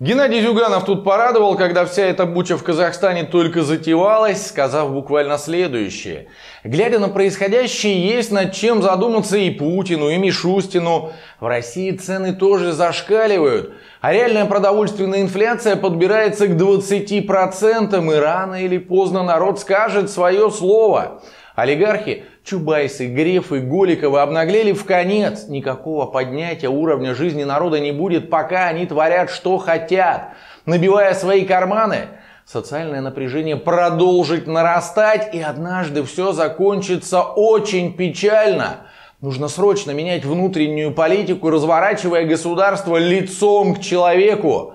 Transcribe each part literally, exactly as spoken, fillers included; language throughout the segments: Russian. Геннадий Зюганов тут порадовал, когда вся эта буча в Казахстане только затевалась, сказав буквально следующее. Глядя на происходящее, есть над чем задуматься и Путину, и Мишустину. В России цены тоже зашкаливают, а реальная продовольственная инфляция подбирается к двадцати процентам, и рано или поздно народ скажет свое слово. Олигархи Чубайсы, Греф и Голиковы обнаглели в конец. Никакого поднятия уровня жизни народа не будет, пока они творят, что хотят. Набивая свои карманы, социальное напряжение продолжит нарастать, и однажды все закончится очень печально. Нужно срочно менять внутреннюю политику, разворачивая государство лицом к человеку.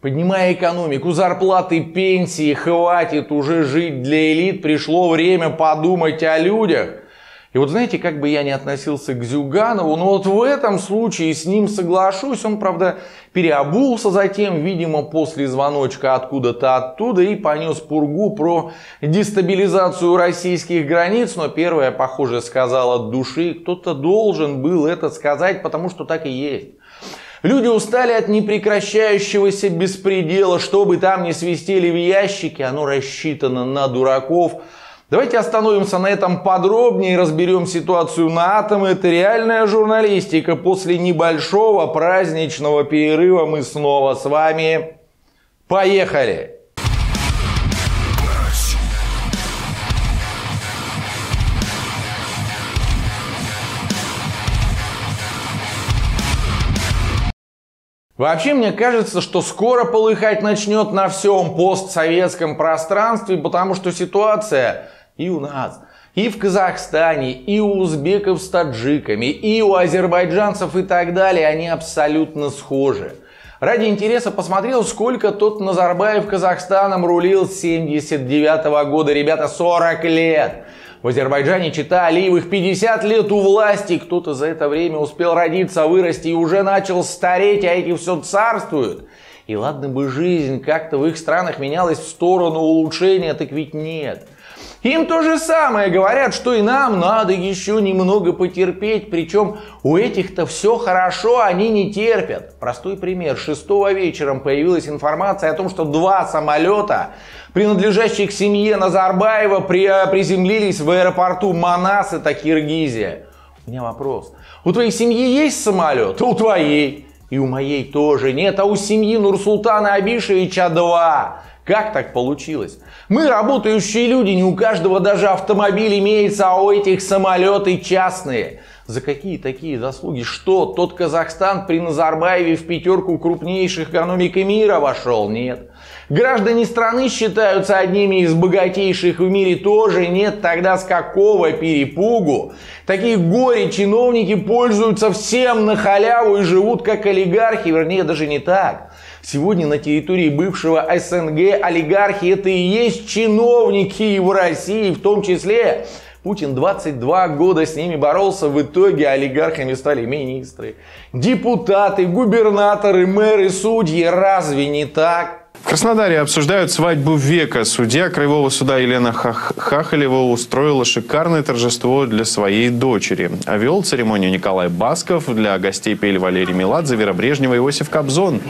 Поднимая экономику, зарплаты, пенсии, хватит уже жить для элит, пришло время подумать о людях. И вот знаете, как бы я ни относился к Зюганову, но вот в этом случае с ним соглашусь. Он, правда, переобулся затем, видимо, после звоночка откуда-то оттуда и понес пургу про дестабилизацию российских границ. Но первое, похоже, сказал от души. Кто-то должен был это сказать, потому что так и есть. Люди устали от непрекращающегося беспредела, что бы там ни свистели в ящике, оно рассчитано на дураков. Давайте остановимся на этом подробнее и разберем ситуацию на атомы. Это реальная журналистика. После небольшого праздничного перерыва мы снова с вами. Поехали! Вообще, мне кажется, что скоро полыхать начнет на всем постсоветском пространстве, потому что ситуация и у нас, и в Казахстане, и у узбеков с таджиками, и у азербайджанцев и так далее, они абсолютно схожи. Ради интереса посмотрел, сколько тот Назарбаев Казахстаном рулил с семьдесят девятого года, ребята, сорок лет. В Азербайджане чита Алиевых пятьдесят лет у власти. Кто-то за это время успел родиться, вырасти и уже начал стареть, а эти все царствуют. И ладно бы жизнь как-то в их странах менялась в сторону улучшения, так ведь нет. Им то же самое говорят, что и нам надо еще немного потерпеть. Причем у этих-то все хорошо, они не терпят. Простой пример. шестого вечером появилась информация о том, что два самолета, принадлежащих семье Назарбаева, приземлились в аэропорту Манас, это Киргизия. У меня вопрос. У твоей семьи есть самолет? У твоей. И у моей тоже нет. А у семьи Нурсултана Абишевича два. Как так получилось? Мы, работающие люди, не у каждого даже автомобиль имеется, а у этих самолеты частные. За какие такие заслуги? Что, тот Казахстан при Назарбаеве в пятерку крупнейших экономик мира вошел? Нет. Граждане страны считаются одними из богатейших в мире? Тоже нет. Тогда с какого перепугу такие горе-чиновники пользуются всем на халяву и живут как олигархи? Вернее, даже не так. Сегодня на территории бывшего СНГ олигархи — это и есть чиновники, и в России в том числе. Путин двадцать два года с ними боролся, в итоге олигархами стали министры, депутаты, губернаторы, мэры, судьи. Разве не так? В Краснодаре обсуждают свадьбу века. Судья Краевого суда Елена Хахалева устроила шикарное торжество для своей дочери. А вел церемонию Николай Басков. Для гостей пели Валерий Миладзе, Вера Брежнева и Иосиф Кобзон.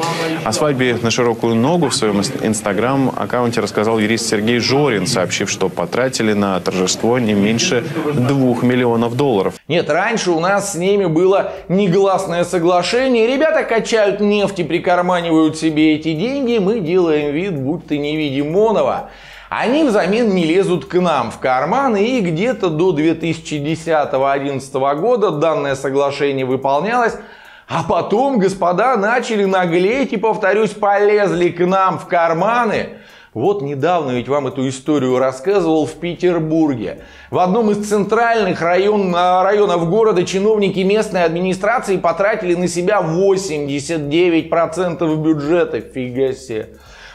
О свадьбе на широкую ногу в своем инстаграм-аккаунте рассказал юрист Сергей Жорин, сообщив, что потратили на торжество не меньше двух миллионов долларов. Нет, раньше у нас с ними было негласное соглашение. Ребята качают нефть и прикарманивают себе эти деньги. Мы делаем Делаем вид, будто не видим оного. Они взамен не лезут к нам в карманы, и где-то до две тысячи десятого — две тысячи одиннадцатого года данное соглашение выполнялось, а потом господа начали наглеть и, повторюсь, полезли к нам в карманы. Вот недавно ведь вам эту историю рассказывал в Петербурге. В одном из центральных район, районов города чиновники местной администрации потратили на себя восемьдесят девять процентов бюджета. Фига себе.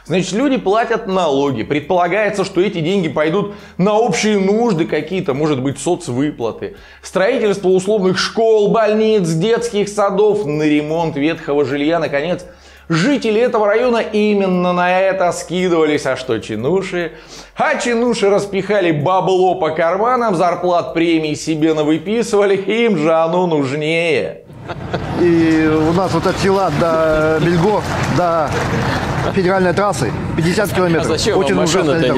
Значит, люди платят налоги. Предполагается, что эти деньги пойдут на общие нужды какие-то, может быть, соцвыплаты. Строительство условных школ, больниц, детских садов, на ремонт ветхого жилья, наконец. Жители этого района именно на это скидывались. А что чинуши? А чинуши распихали бабло по карманам, зарплат, премий себе навыписывали. Им же оно нужнее. И у нас вот от села до Бельго, до федеральной трассы пятьдесят километров. А зачем Очень вам машина-то?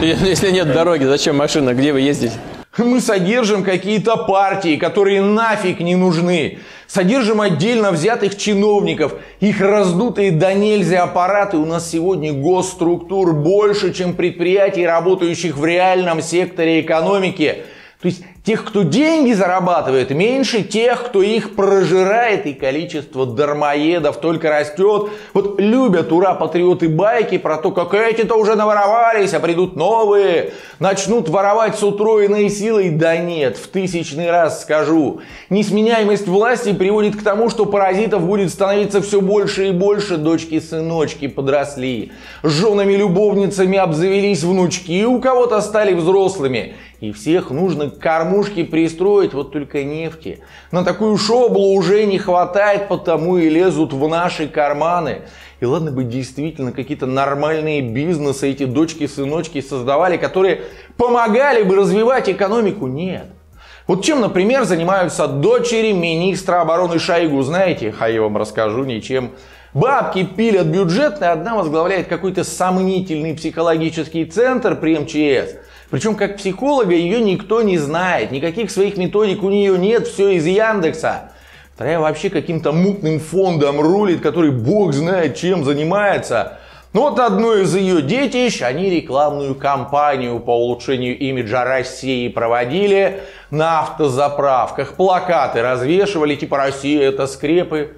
Если нет дороги, зачем машина? Где вы ездите? Мы содержим какие-то партии, которые нафиг не нужны. Содержим отдельно взятых чиновников. Их раздутые до нельзя аппараты. У нас сегодня госструктур больше, чем предприятий, работающих в реальном секторе экономики. То есть тех, кто деньги зарабатывает, меньше тех, кто их прожирает, и количество дармоедов только растет. Вот любят, ура, патриоты байки про то, как эти-то уже наворовались, а придут новые, начнут воровать с утроенной силой. Да нет, в тысячный раз скажу. Несменяемость власти приводит к тому, что паразитов будет становиться все больше и больше. Дочки-сыночки подросли, женами-любовницами обзавелись внучки, у кого-то стали взрослыми. И всех нужно к кормушке пристроить, вот только нефти на такую шоблу уже не хватает, потому и лезут в наши карманы. И ладно бы действительно какие-то нормальные бизнесы эти дочки-сыночки создавали, которые помогали бы развивать экономику. Нет. Вот чем, например, занимаются дочери министра обороны Шойгу, знаете? А я вам расскажу, ничем. Бабки пилят бюджетный, одна возглавляет какой-то сомнительный психологический центр при эм че эс. Причем как психолога ее никто не знает, никаких своих методик у нее нет, все из Яндекса. Вторая вообще каким-то мутным фондом рулит, который бог знает чем занимается. Но вот одно из ее детищ, они рекламную кампанию по улучшению имиджа России проводили на автозаправках. Плакаты развешивали, типа «Россия это скрепы».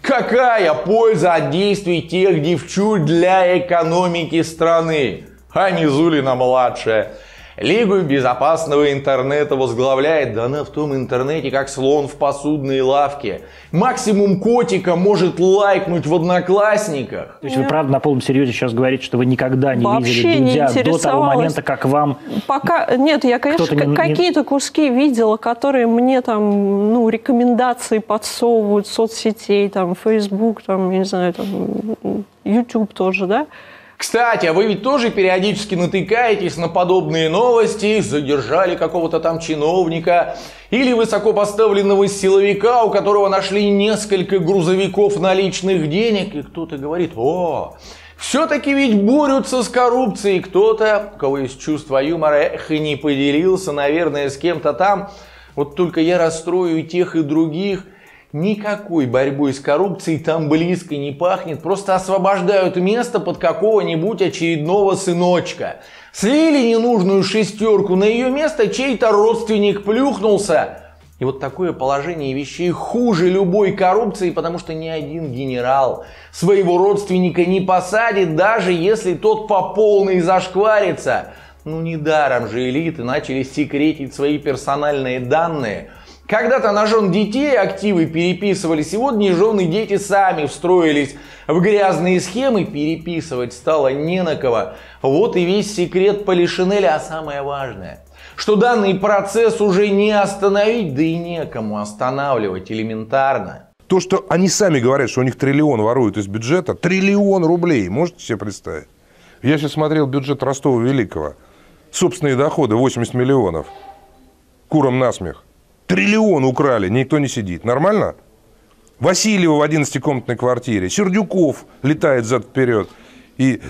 Какая польза от действий тех девчур для экономики страны? А Мизулина-младшая Лигу безопасного интернета возглавляет, да она в том интернете как слон в посудной лавке. Максимум котика может лайкнуть в Одноклассниках. То есть вы правда на полном серьезе сейчас говорите, что вы никогда не Вообще видели Дудя не до того момента, как вам... Пока... Нет, я, конечно, не... какие-то куски видела, которые мне там, ну, рекомендации подсовывают, соцсетей, там, Facebook, там, не знаю, там, YouTube тоже, да? Кстати, а вы ведь тоже периодически натыкаетесь на подобные новости, задержали какого-то там чиновника или высокопоставленного силовика, у которого нашли несколько грузовиков наличных денег, и кто-то говорит: о, все-таки ведь борются с коррупцией. Кто-то, у кого есть чувство юмора, эх, и не поделился, наверное, с кем-то там, вот только я расстрою и тех, и других. Никакой борьбой с коррупцией там близко не пахнет. Просто освобождают место под какого-нибудь очередного сыночка. Слили ненужную шестерку, на ее место чей-то родственник плюхнулся. И вот такое положение вещей хуже любой коррупции, потому что ни один генерал своего родственника не посадит, даже если тот по полной зашкварится. Ну недаром же элиты начали секретить свои персональные данные. Когда-то на жен детей активы переписывали, сегодня жены и дети сами встроились в грязные схемы, переписывать стало не на кого. Вот и весь секрет Полишинеля, а самое важное, что данный процесс уже не остановить, да и некому останавливать элементарно. То, что они сами говорят, что у них триллион воруют из бюджета, триллион рублей, можете себе представить? Я сейчас смотрел бюджет Ростова-Великого, собственные доходы восемьдесят миллионов, курам насмех. Триллион украли, никто не сидит. Нормально? Васильева в одиннадцатикомнатной квартире. Сердюков летает зад-вперед. И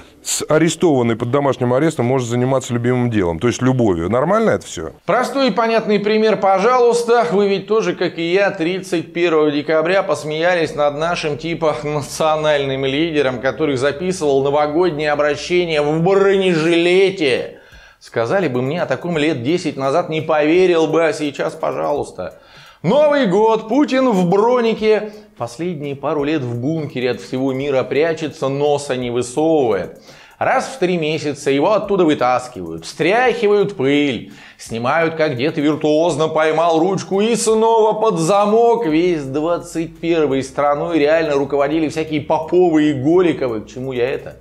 арестованный под домашним арестом может заниматься любимым делом, то есть любовью. Нормально это все? Простой и понятный пример, пожалуйста. Вы ведь тоже, как и я, тридцать первого декабря посмеялись над нашим типа национальным лидером, который записывал новогоднее обращение в бронежилете. Сказали бы мне о таком лет десять назад, не поверил бы, а сейчас, пожалуйста. Новый год, Путин в бронике. Последние пару лет в бункере от всего мира прячется, носа не высовывает. Раз в три месяца его оттуда вытаскивают, встряхивают пыль, снимают, как дед виртуозно поймал ручку, и снова под замок. Весь двадцать первый страной реально руководили всякие Поповы и Голиковы. К чему я это?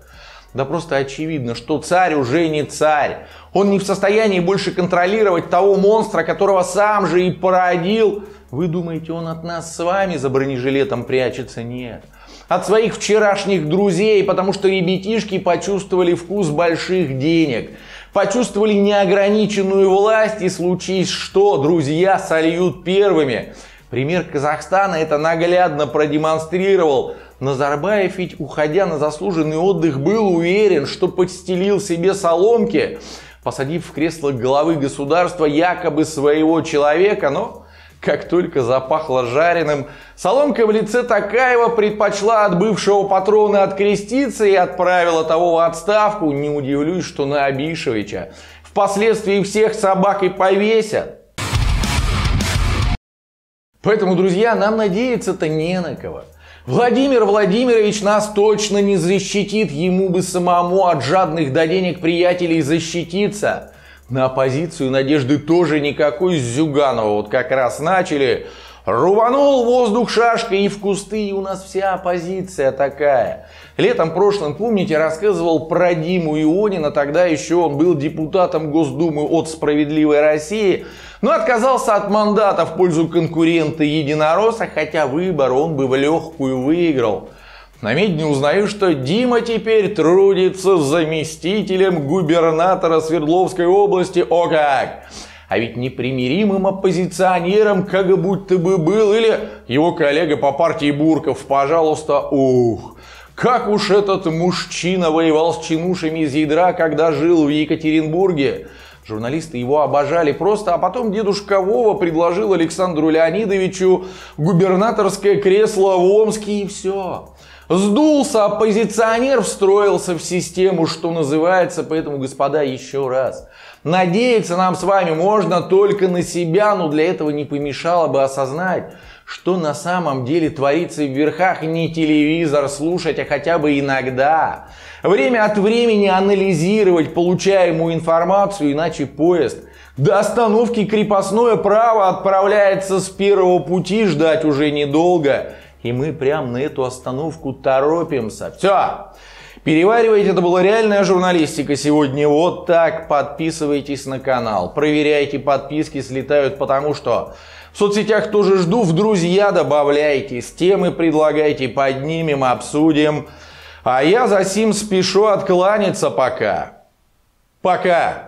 Да просто очевидно, что царь уже не царь. Он не в состоянии больше контролировать того монстра, которого сам же и породил. Вы думаете, он от нас с вами за бронежилетом прячется? Нет. От своих вчерашних друзей, потому что ребятишки почувствовали вкус больших денег. Почувствовали неограниченную власть, и случись что, друзья сольют первыми. Пример Казахстана это наглядно продемонстрировал. Назарбаев ведь, уходя на заслуженный отдых, был уверен, что подстелил себе соломки, посадив в кресло главы государства якобы своего человека, но... Как только запахло жареным, соломка в лице Такаева предпочла от бывшего патрона откреститься и отправила того в отставку. Не удивлюсь, что на Абишевича впоследствии всех собак и повесят. Поэтому, друзья, нам надеяться-то не на кого. Владимир Владимирович нас точно не защитит, ему бы самому от жадных до денег приятелей защититься. На оппозицию надежды тоже никакой. Зюганова вот как раз начали. Рубанул воздух шашкой и в кусты, и у нас вся оппозиция такая. Летом прошлым, помните, рассказывал про Диму Ионина, тогда еще он был депутатом Госдумы от «Справедливой России», но отказался от мандата в пользу конкурента Единоросса, хотя выбор он бы в легкую выиграл. На медне узнаю, что Дима теперь трудится заместителем губернатора Свердловской области. О как! А ведь непримиримым оппозиционером как будто бы был или его коллега по партии Бурков. Пожалуйста, ух! Как уж этот мужчина воевал с чинушами из ядра, когда жил в Екатеринбурге. Журналисты его обожали просто, а потом дедушка Вова предложил Александру Леонидовичу губернаторское кресло в Омске и все. Сдулся оппозиционер, встроился в систему, что называется. Поэтому, господа, еще раз. Надеяться нам с вами можно только на себя, но для этого не помешало бы осознать, что на самом деле творится в верхах. Не телевизор слушать, а хотя бы иногда. Время от времени анализировать получаемую информацию, иначе поезд до остановки крепостное право отправляется с первого пути, ждать уже недолго. И мы прям на эту остановку торопимся. Все. Переваривайте. Это была реальная журналистика сегодня. Вот так. Подписывайтесь на канал. Проверяйте, подписки слетают, потому что в соцсетях тоже жду. В друзья добавляйтесь. Темы предлагайте. Поднимем, обсудим. А я за сим спешу откланяться пока. Пока.